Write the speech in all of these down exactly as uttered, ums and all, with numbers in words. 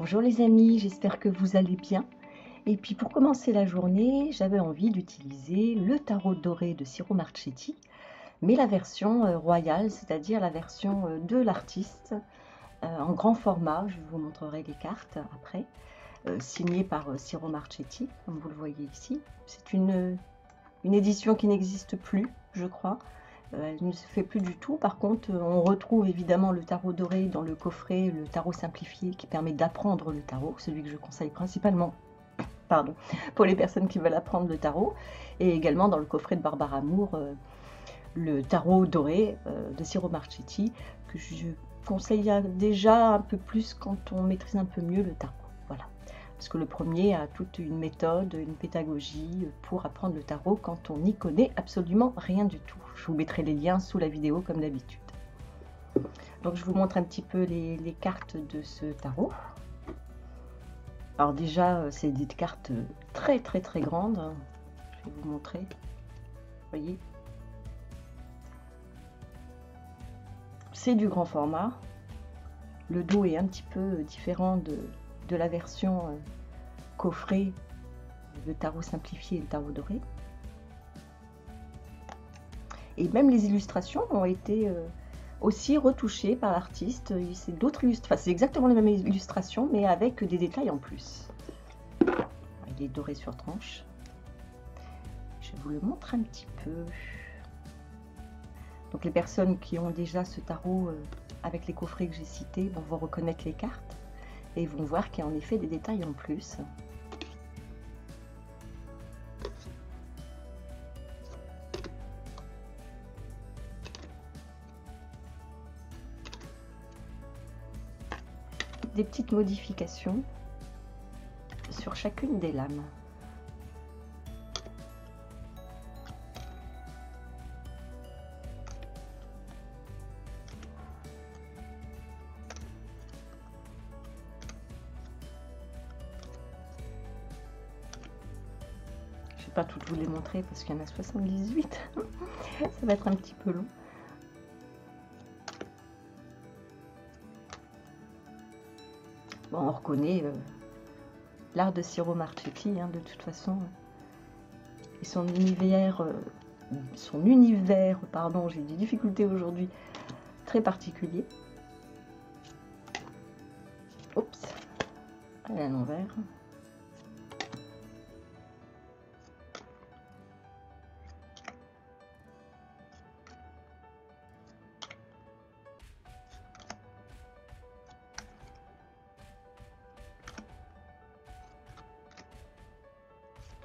Bonjour les amis, j'espère que vous allez bien. Et puis pour commencer la journée, j'avais envie d'utiliser le tarot doré de Ciro Marchetti, mais la version royale, c'est-à-dire la version de l'artiste, en grand format. Je vous montrerai les cartes après, signée par Ciro Marchetti, comme vous le voyez ici. C'est une, une édition qui n'existe plus, je crois. Elle ne se fait plus du tout. Par contre, on retrouve évidemment le tarot doré dans le coffret, le tarot simplifié qui permet d'apprendre le tarot, celui que je conseille principalement pardon, pour les personnes qui veulent apprendre le tarot, et également dans le coffret de Barbara Moore, euh, le tarot doré euh, de Ciro Marchetti, que je conseille déjà un peu plus quand on maîtrise un peu mieux le tarot. Voilà, parce que le premier a toute une méthode, une pédagogie pour apprendre le tarot quand on n'y connaît absolument rien du tout. Je vous mettrai les liens sous la vidéo comme d'habitude. Donc je vous montre un petit peu les, les cartes de ce tarot. Alors déjà, c'est des cartes très très très grandes. Je vais vous montrer. Vous voyez, c'est du grand format. Le dos est un petit peu différent de, de la version euh, coffret, le tarot simplifié et le tarot doré. Et même les illustrations ont été euh, aussi retouché par l'artiste. C'est d'autres illustrations, enfin, c'est exactement les mêmes illustrations, mais avec des détails en plus. Il est doré sur tranche. Je vous le montre un petit peu. Donc les personnes qui ont déjà ce tarot euh, avec les coffrets que j'ai cités vont vous reconnaître les cartes et vont voir qu'il y a en effet des détails en plus. Des petites modifications sur chacune des lames. Je vais pas toutes vous les montrer parce qu'il y en a soixante-dix-huit. Ça va être un petit peu long. Bon, on reconnaît euh, l'art de Ciro Marchetti, hein, de toute façon. Et son univers, euh, son univers, pardon, j'ai des difficultés aujourd'hui, très particulier. Oups, elle est à l'envers.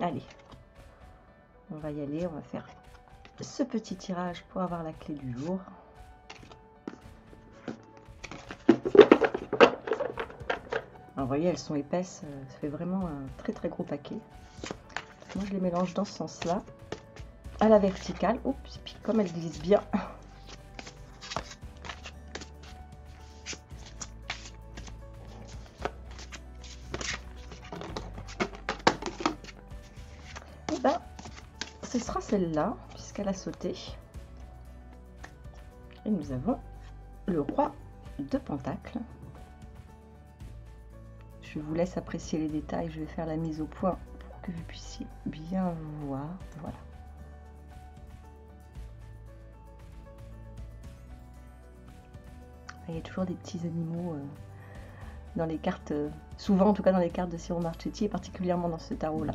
Allez, on va y aller, on va faire ce petit tirage pour avoir la clé du jour. Alors, vous voyez, elles sont épaisses, ça fait vraiment un très très gros paquet. Moi, je les mélange dans ce sens-là, à la verticale. Oups, puis comme elles glissent bien. Ce sera celle-là, puisqu'elle a sauté. Et nous avons le roi de Pentacles. Je vous laisse apprécier les détails. Je vais faire la mise au point pour que vous puissiez bien voir. Voilà. Il y a toujours des petits animaux dans les cartes, souvent en tout cas dans les cartes de Ciro Marchetti, et particulièrement dans ce tarot-là.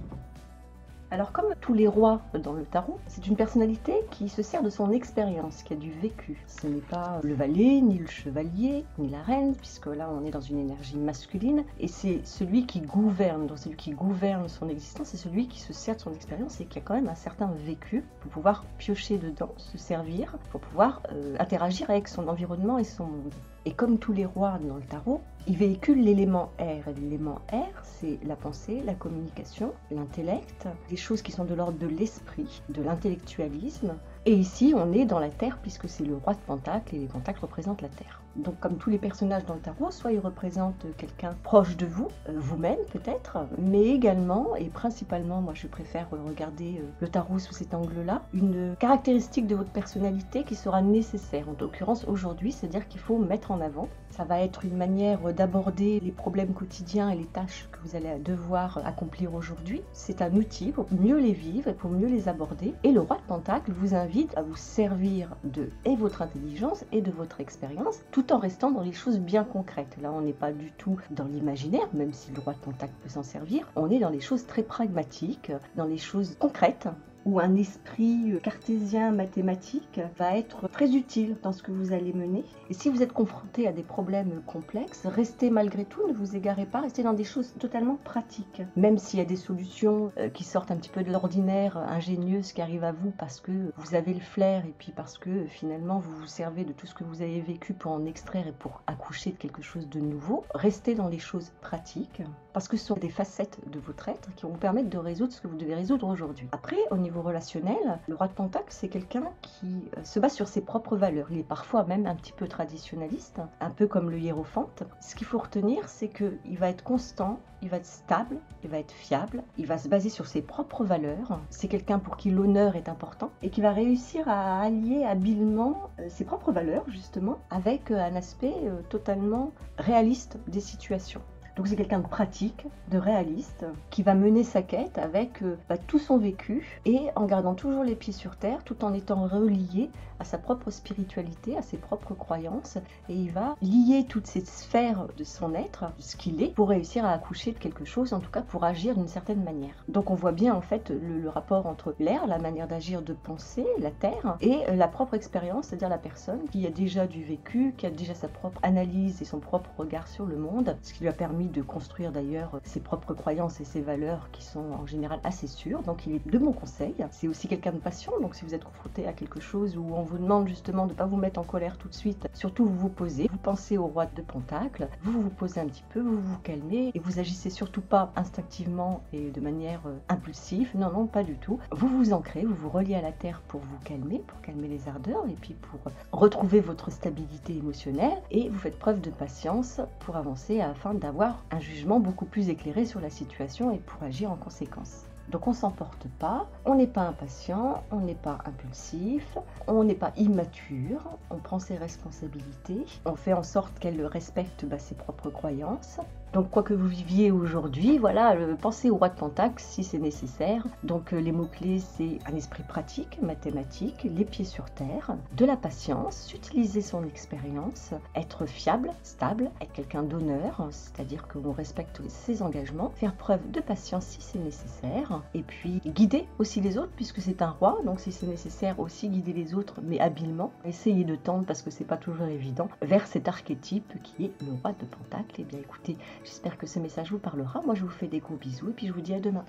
Alors comme tous les rois dans le tarot, c'est une personnalité qui se sert de son expérience, qui a du vécu. Ce n'est pas le valet, ni le chevalier, ni la reine, puisque là on est dans une énergie masculine, et c'est celui qui gouverne, donc celui qui gouverne son existence, c'est celui qui se sert de son expérience et qui a quand même un certain vécu pour pouvoir piocher dedans, se servir, pour pouvoir euh, interagir avec son environnement et son monde. Et comme tous les rois dans le tarot, ils véhiculent l'élément air. L'élément air, c'est la pensée, la communication, l'intellect, des choses qui sont de l'ordre de l'esprit, de l'intellectualisme, Et ici, on est dans la terre, puisque c'est le roi de Pentacle, et les pentacles représentent la terre. Donc comme tous les personnages dans le tarot, soit ils représentent quelqu'un proche de vous, euh, vous-même peut-être, mais également, et principalement, moi je préfère regarder euh, le tarot sous cet angle-là, une caractéristique de votre personnalité qui sera nécessaire, en l'occurrence aujourd'hui, c'est-à-dire qu'il faut mettre en avant. Ça va être une manière d'aborder les problèmes quotidiens et les tâches que vous allez devoir accomplir aujourd'hui. C'est un outil pour mieux les vivre et pour mieux les aborder. Et le roi de Pentacle vous invite à vous servir de et votre intelligence et de votre expérience, tout en restant dans les choses bien concrètes. Là, on n'est pas du tout dans l'imaginaire, même si le roi de Pentacle peut s'en servir. On est dans les choses très pragmatiques, dans les choses concrètes, où un esprit cartésien mathématique va être très utile dans ce que vous allez mener. Et si vous êtes confronté à des problèmes complexes, restez malgré tout, ne vous égarez pas, restez dans des choses totalement pratiques. Même s'il y a des solutions qui sortent un petit peu de l'ordinaire, ingénieuses, qui arrivent à vous parce que vous avez le flair et puis parce que finalement vous vous servez de tout ce que vous avez vécu pour en extraire et pour accoucher de quelque chose de nouveau, restez dans les choses pratiques, parce que ce sont des facettes de votre être qui vont vous permettre de résoudre ce que vous devez résoudre aujourd'hui. Après, au niveau relationnel, le roi de Pentacle, c'est quelqu'un qui se base sur ses propres valeurs. Il est parfois même un petit peu traditionnaliste, un peu comme le hiérophante. Ce qu'il faut retenir, c'est qu'il va être constant, il va être stable, il va être fiable, il va se baser sur ses propres valeurs. C'est quelqu'un pour qui l'honneur est important et qui va réussir à allier habilement ses propres valeurs, justement, avec un aspect totalement réaliste des situations. Donc c'est quelqu'un de pratique, de réaliste, qui va mener sa quête avec euh, bah, tout son vécu et en gardant toujours les pieds sur terre, tout en étant relié à sa propre spiritualité, à ses propres croyances. Et il va lier toutes ces sphères de son être, ce qu'il est, pour réussir à accoucher de quelque chose, en tout cas pour agir d'une certaine manière. Donc on voit bien en fait le, le rapport entre l'air, la manière d'agir, de penser, la terre, et la propre expérience, c'est-à-dire la personne qui a déjà du vécu, qui a déjà sa propre analyse et son propre regard sur le monde, ce qui lui a permis de construire d'ailleurs ses propres croyances et ses valeurs qui sont en général assez sûres. Donc il est de bons conseils. C'est aussi quelqu'un de patient, donc si vous êtes confronté à quelque chose où on vous demande justement de ne pas vous mettre en colère tout de suite, surtout vous vous posez, vous pensez au roi de Pentacle, vous vous posez un petit peu, vous vous calmez et vous agissez surtout pas instinctivement et de manière euh, impulsive, non non pas du tout. Vous vous ancrez, vous vous reliez à la terre pour vous calmer, pour calmer les ardeurs et puis pour retrouver votre stabilité émotionnelle, et vous faites preuve de patience pour avancer afin d'avoir un jugement beaucoup plus éclairé sur la situation et pour agir en conséquence. Donc on ne s'emporte pas, on n'est pas impatient, on n'est pas impulsif, on n'est pas immature, on prend ses responsabilités, on fait en sorte qu'elle respecte bah, ses propres croyances. Donc quoi que vous viviez aujourd'hui, voilà, euh, pensez au roi de Pentacle si c'est nécessaire. Donc euh, les mots-clés, c'est un esprit pratique, mathématique, les pieds sur terre, de la patience, utiliser son expérience, être fiable, stable, être quelqu'un d'honneur, c'est-à-dire qu'on respecte ses engagements, faire preuve de patience si c'est nécessaire, et puis guider aussi les autres puisque c'est un roi, donc si c'est nécessaire aussi guider les autres, mais habilement. Essayez de tendre, parce que c'est pas toujours évident, vers cet archétype qui est le roi de Pentacle. Et bien écoutez, j'espère que ce message vous parlera. Moi, je vous fais des gros bisous et puis je vous dis à demain.